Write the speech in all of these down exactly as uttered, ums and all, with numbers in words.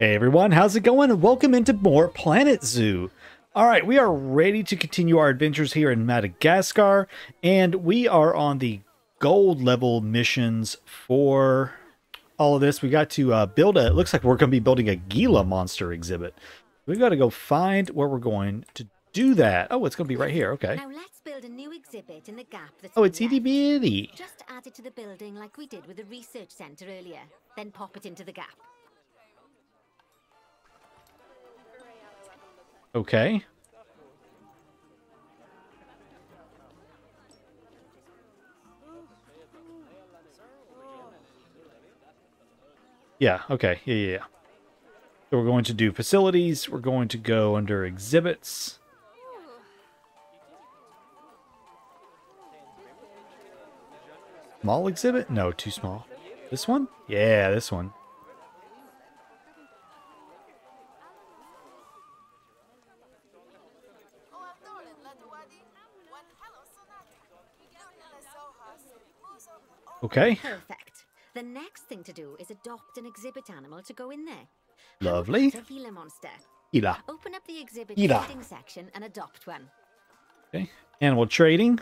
Hey everyone, how's it going? Welcome into more Planet Zoo. All right, we are ready to continue our adventures here in Madagascar, and we are on the gold level missions for all of this. We got to uh, build a, it looks like we're going to be building a Gila monster exhibit. We've got to go find where we're going to do that. Oh, it's going to be right here. Okay. Now let's build a new exhibit in the gap. Oh, it's itty bitty. Just add it to the building like we did with the research center earlier, then pop it into the gap. Okay. Yeah, okay. Yeah, yeah, yeah. So we're going to do facilities. We're going to go under exhibits. Small exhibit? No, too small. This one? Yeah, this one. Okay. Perfect. The next thing to do is adopt an exhibit animal to go in there. Lovely. A Gila monster. Gila. Open up the exhibit Gila. Trading section and adopt one. Okay. Animal trading.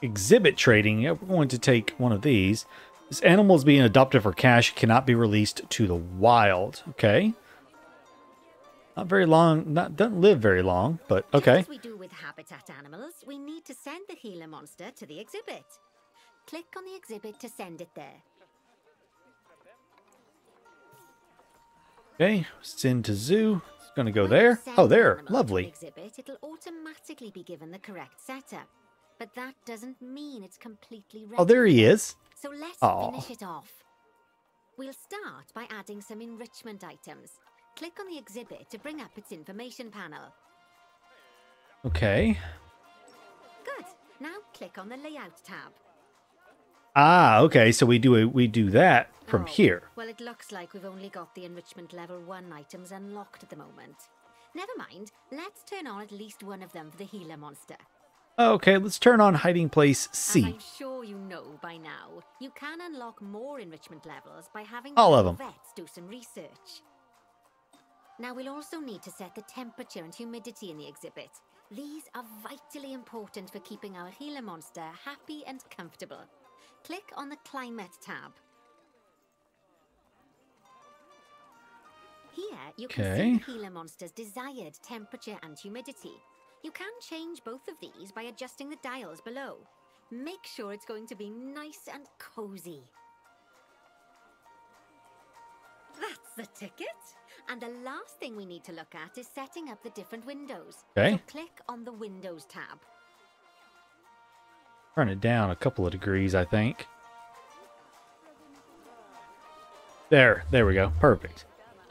Exhibit trading. Yeah, we're going to take one of these. This animal is being adopted for cash. Cannot be released to the wild. Okay. Not very long, not doesn't live very long, but okay. As we do with habitat animals, we need to send the Gila monster to the exhibit. Click on the exhibit to send it there. Okay, send to zoo. It's going to go there. Oh, there. Lovely. Exhibit, it'll automatically be given the correct setup, but that doesn't mean it's completely ready. Oh, there he is. So let's Aww. finish it off. We'll start by adding some enrichment items. Click on the exhibit to bring up its information panel. Okay. Good. Now click on the layout tab. Ah, okay. So we do a, we do that from oh, here. Well, it looks like we've only got the enrichment level one items unlocked at the moment. Never mind. Let's turn on at least one of them for the Gila monster. Okay, let's turn on hiding place C. And I'm sure you know by now, you can unlock more enrichment levels by having all of them. Vets do some research. Now we'll also need to set the temperature and humidity in the exhibit. These are vitally important for keeping our Gila monster happy and comfortable. Click on the climate tab. Here you can okay. see the Gila monster's desired temperature and humidity. You can change both of these by adjusting the dials below. Make sure it's going to be nice and cozy. That's the ticket. And the last thing we need to look at is setting up the different windows. Okay. So click on the Windows tab. Turn it down a couple of degrees, I think. There, there we go. Perfect.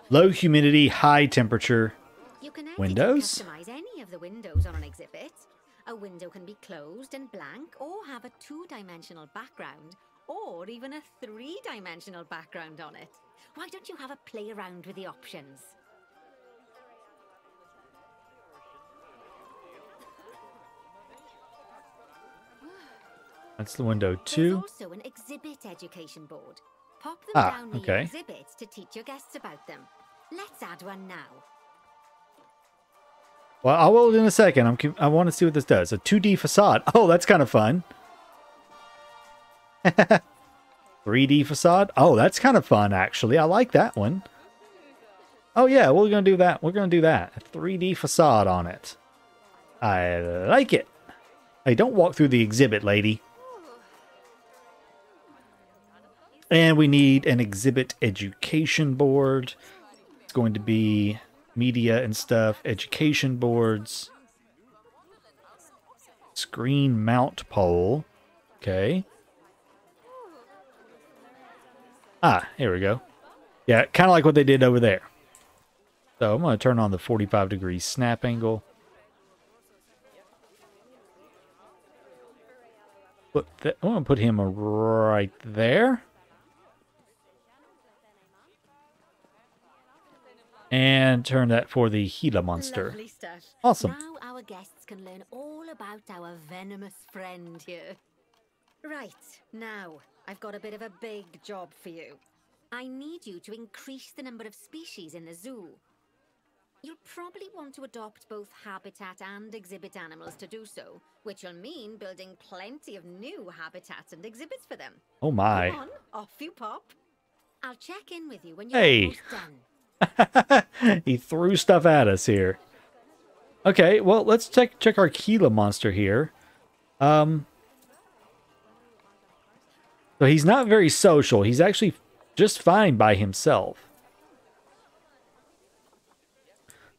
Low humidity, high temperature. You can windows. customize any of the windows on an exhibit. A window can be closed and blank, or have a two-dimensional background, or even a three-dimensional background on it. Why don't you have a play around with the options? That's the window two. There's also an exhibit education board. Pop them ah, down okay. the exhibits to teach your guests about them. Let's add one now. Well, I will in a second. I'm, I want to see what this does. A two D facade. Oh, that's kind of fun. three D facade. Oh, that's kind of fun, actually. I like that one. Oh, yeah, we're going to do that. We're going to do that. A three D facade on it. I like it. Hey, don't walk through the exhibit, lady. And we need an exhibit education board. It's going to be media and stuff. Education boards. Screen mount pole. Okay. Ah, here we go. Yeah, kind of like what they did over there. So I'm going to turn on the forty-five degree snap angle. Put that, I'm going to put him right there. And turn that for the Gila monster. Awesome. Now our guests can learn all about our venomous friend here. Right, now, I've got a bit of a big job for you. I need you to increase the number of species in the zoo. You'll probably want to adopt both habitat and exhibit animals to do so, which will mean building plenty of new habitats and exhibits for them. Oh my. Come on, off you pop. I'll check in with you when you're hey. almost done. He threw stuff at us here. Okay, well, let's check, check our Gila monster here. Um, so he's not very social. He's actually just fine by himself.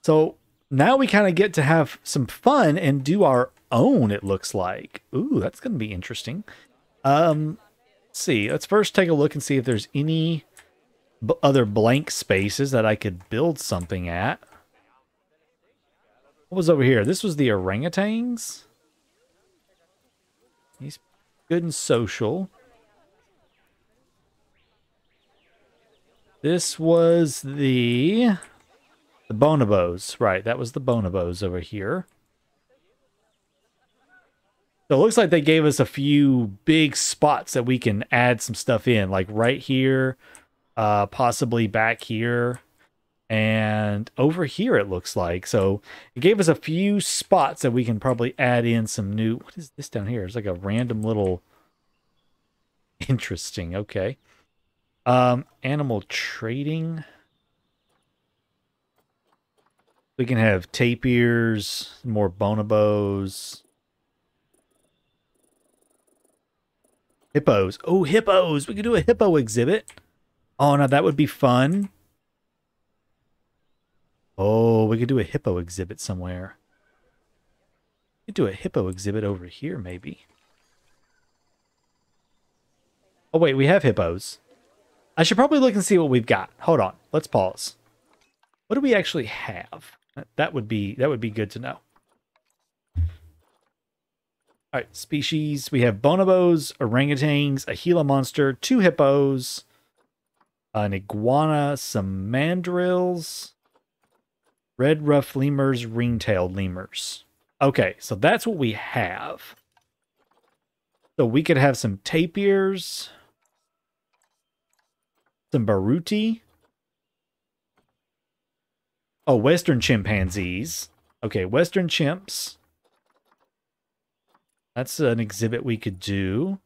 So now we kind of get to have some fun and do our own, it looks like. Ooh, that's going to be interesting. Um, let's see. Let's first take a look and see if there's any b other blank spaces that I could build something at. What was over here? This was the orangutans. He's good and social. This was the... The bonobos, right, that was the bonobos over here. So it looks like they gave us a few big spots that we can add some stuff in, like right here, uh, possibly back here, and over here it looks like. So it gave us a few spots that we can probably add in some new... What is this down here? It's like a random little... Interesting, okay. Um, animal trading... We can have tapirs, more bonobos. Hippos. Oh, hippos! We could do a hippo exhibit. Oh, now that would be fun. Oh, we could do a hippo exhibit somewhere. We could do a hippo exhibit over here, maybe. Oh, wait, we have hippos. I should probably look and see what we've got. Hold on. Let's pause. What do we actually have? That would be that would be good to know. All right, species. We have bonobos, orangutans, a Gila monster, two hippos, an iguana, some mandrills, red ruff lemurs, ring-tailed lemurs. Okay, so that's what we have. So we could have some tapirs, some baruti. Oh, Western chimpanzees. Okay, Western chimps. That's an exhibit we could do.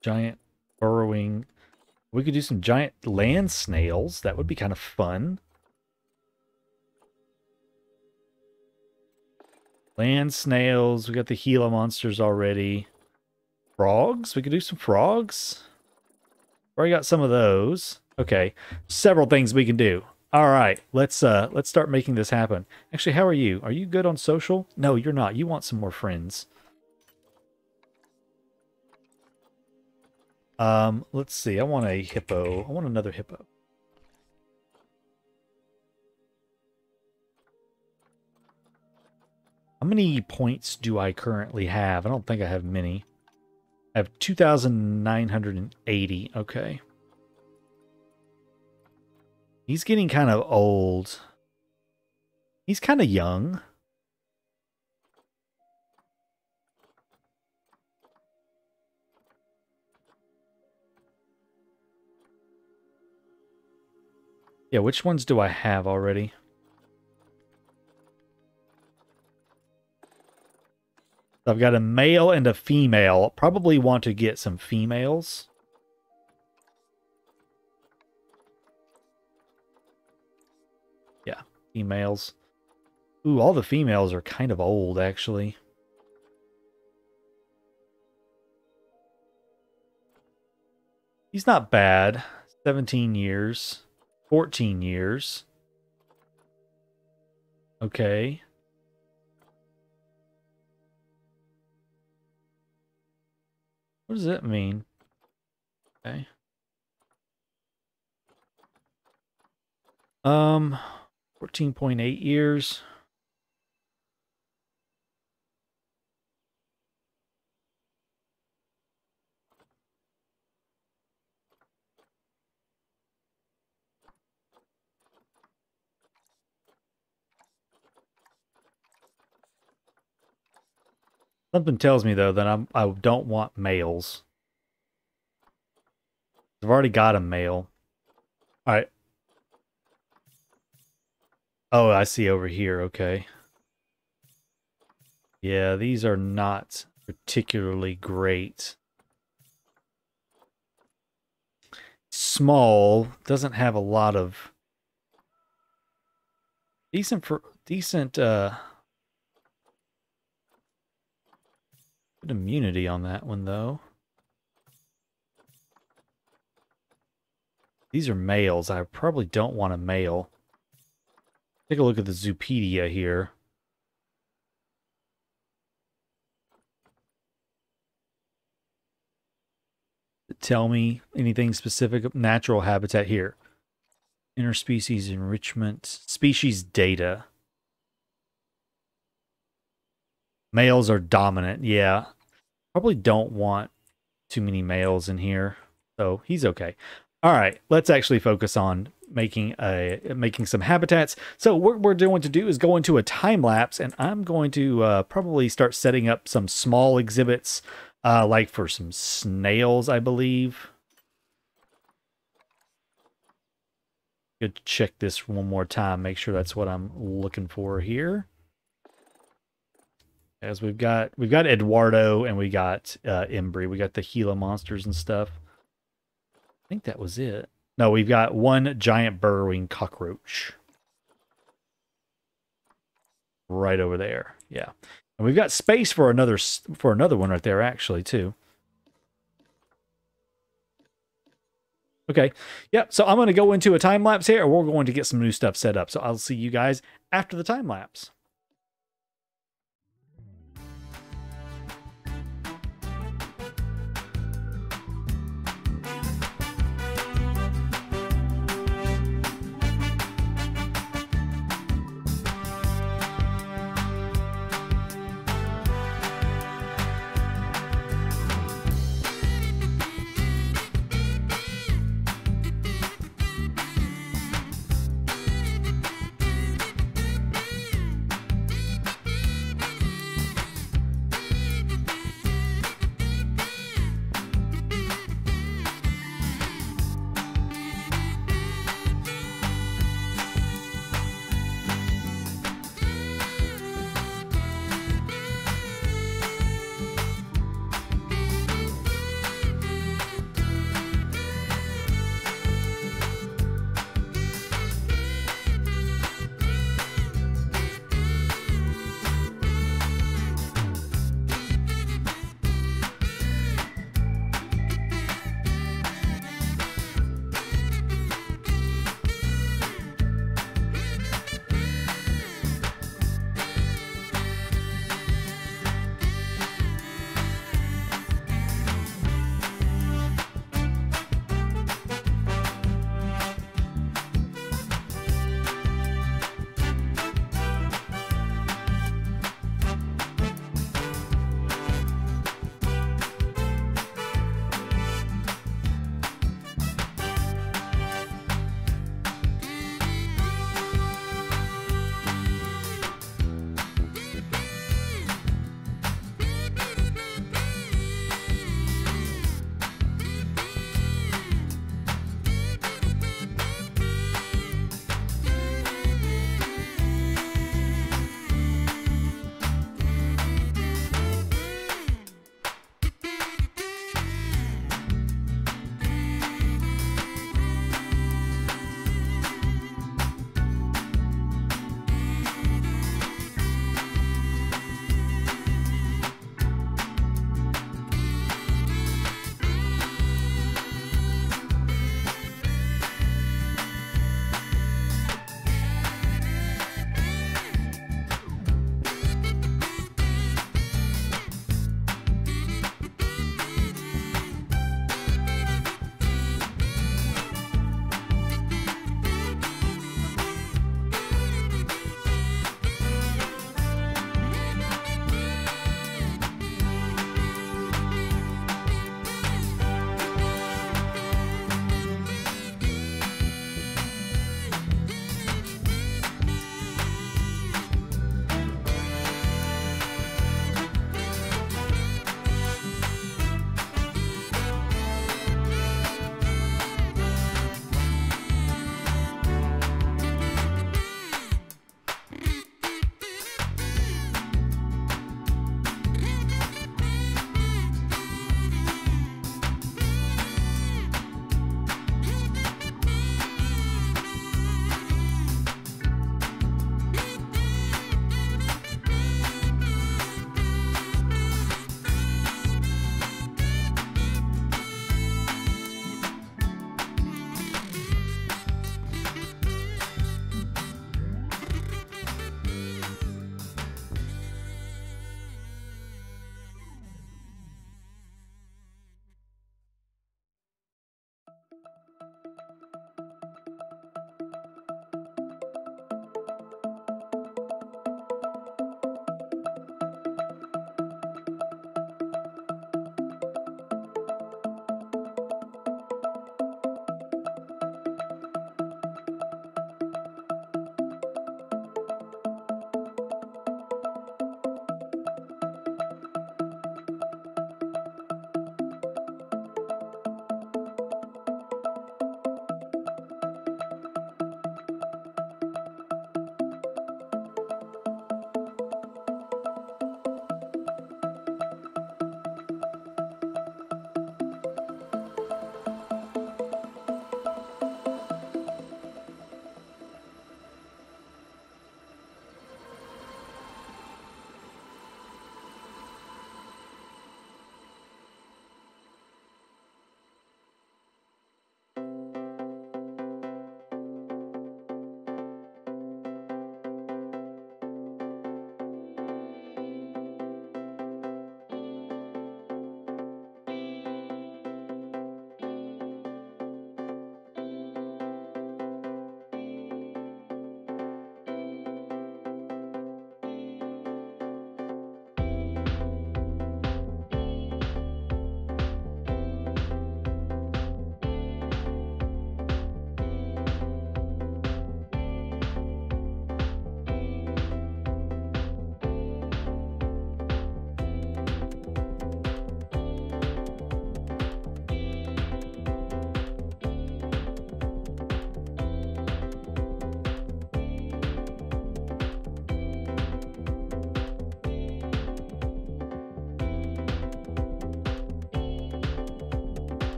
Giant burrowing. We could do some giant land snails. That would be kind of fun. Land snails, we got the Gila monsters already. Frogs, we could do some frogs. Already got some of those. Okay, several things we can do. All right, let's uh, let's start making this happen. Actually, how are you? Are you good on social? No, you're not. You want some more friends. Um, let's see. I want a hippo. I want another hippo. How many points do I currently have? I don't think I have many. I have two thousand nine hundred eighty. Okay. He's getting kind of old. He's kind of young. Yeah, which ones do I have already? I've got a male and a female. Probably want to get some females. Yeah, females. Ooh, all the females are kind of old, actually. He's not bad. seventeen years. fourteen years. Okay. What does that mean? Okay. Um, fourteen point eight years. Something tells me, though, that I'm, I don't want males. I've already got a male. All right. Oh, I see over here. Okay. Yeah, these are not particularly great. Small, doesn't have a lot of decent for decent uh good immunity on that one though. These are males. I probably don't want a male. Take a look at the Zoopedia here. Tell me anything specific. Natural habitat here. Interspecies enrichment. Species data. Males are dominant. Yeah. Probably don't want too many males in here. So he's okay. All right. Let's actually focus on making a making some habitats. So what we're going to do is go into a time lapse, and I'm going to uh, probably start setting up some small exhibits. Uh, like for some snails, I believe. Good to check this one more time. Make sure that's what I'm looking for here. As we've got, we've got Eduardo and we got uh, Embry. We got the Gila monsters and stuff. I think that was it. No, we've got one giant burrowing cockroach. Right over there. Yeah. And we've got space for another for another one right there, actually, too. Okay. Yep. So I'm going to go into a time lapse here, and we're going to get some new stuff set up. So I'll see you guys after the time lapse.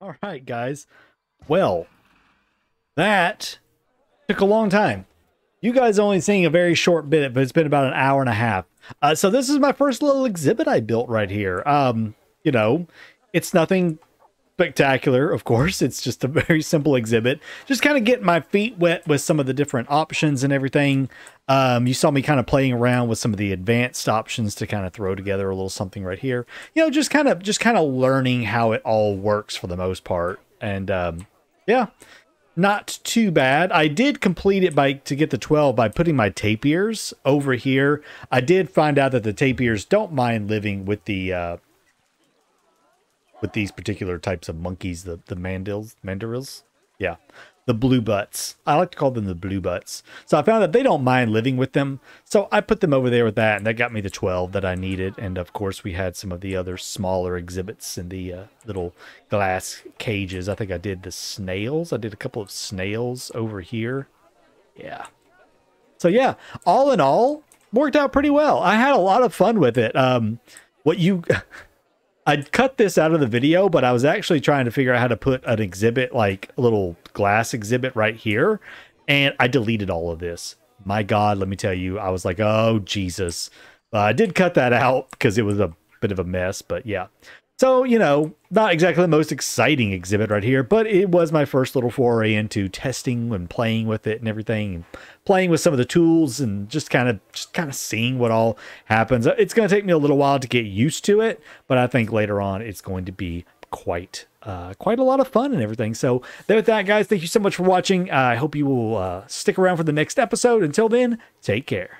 All right, guys. Well, that took a long time. You guys only seeing a very short bit, but it's been about an hour and a half. Uh, so this is my first little exhibit I built right here. Um, you know, it's nothing spectacular, of course. It's just a very simple exhibit. Just kind of getting my feet wet with some of the different options and everything. Um, you saw me kind of playing around with some of the advanced options to kind of throw together a little something right here. You know, just kind of just kind of learning how it all works for the most part. And um, yeah. Not too bad. I did complete it by to get the twelve by putting my tapirs over here. I did find out that the tapirs don't mind living with the uh, with these particular types of monkeys, the the mandrils, mandrils, yeah, the blue butts. I like to call them the blue butts. So I found that they don't mind living with them. So I put them over there with that, and that got me the twelve that I needed. And of course, we had some of the other smaller exhibits in the uh, little glass cages. I think I did the snails. I did a couple of snails over here. Yeah. So yeah, all in all, worked out pretty well. I had a lot of fun with it. Um, what you... I'd cut this out of the video, but I was actually trying to figure out how to put an exhibit, like a little glass exhibit right here. And I deleted all of this. My God, let me tell you, I was like, oh, Jesus. Uh, I did cut that out because it was a bit of a mess, but yeah. So, you know, not exactly the most exciting exhibit right here, but it was my first little foray into testing and playing with it and everything, and playing with some of the tools and just kind of just kind of seeing what all happens. It's going to take me a little while to get used to it, but I think later on it's going to be quite uh, quite a lot of fun and everything. So there with that, guys, thank you so much for watching. Uh, I hope you will uh, stick around for the next episode. Until then, take care.